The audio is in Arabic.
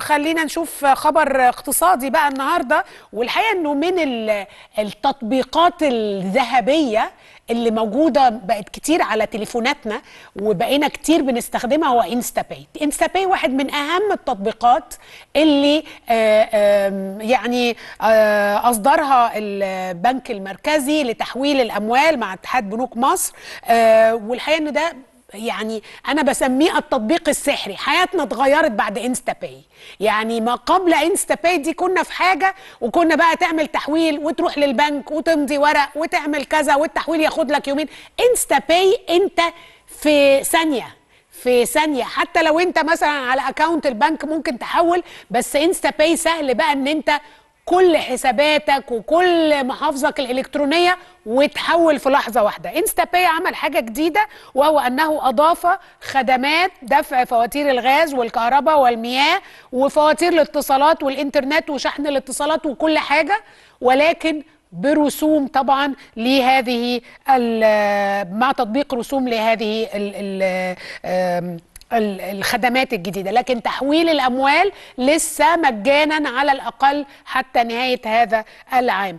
خلينا نشوف خبر اقتصادي بقى النهارده. والحقيقه انه من التطبيقات الذهبيه اللي موجوده بقت كتير على تليفوناتنا وبقينا كتير بنستخدمها هو إنستاباي. إنستاباي واحد من اهم التطبيقات اللي يعني اصدرها البنك المركزي لتحويل الاموال مع اتحاد بنوك مصر. والحقيقه انه ده يعني أنا بسميه التطبيق السحري. حياتنا اتغيرت بعد إنستاباي، يعني ما قبل إنستاباي دي كنا في حاجة، وكنا بقى تعمل تحويل وتروح للبنك وتمضي ورق وتعمل كذا والتحويل ياخد لك يومين. إنستاباي أنت في ثانية حتى لو أنت مثلا على أكاونت البنك ممكن تحول، بس إنستاباي سهل بقى أن أنت كل حساباتك وكل محافظك الإلكترونية وتحول في لحظة واحدة. إنستاباي عمل حاجة جديدة، وهو أنه أضاف خدمات دفع فواتير الغاز والكهرباء والمياه وفواتير الاتصالات والإنترنت وشحن الاتصالات وكل حاجة، ولكن برسوم طبعا لهذه مع تطبيق رسوم لهذه الخدمات الجديدة. لكن تحويل الأموال لسه مجانا على الأقل حتى نهاية هذا العام.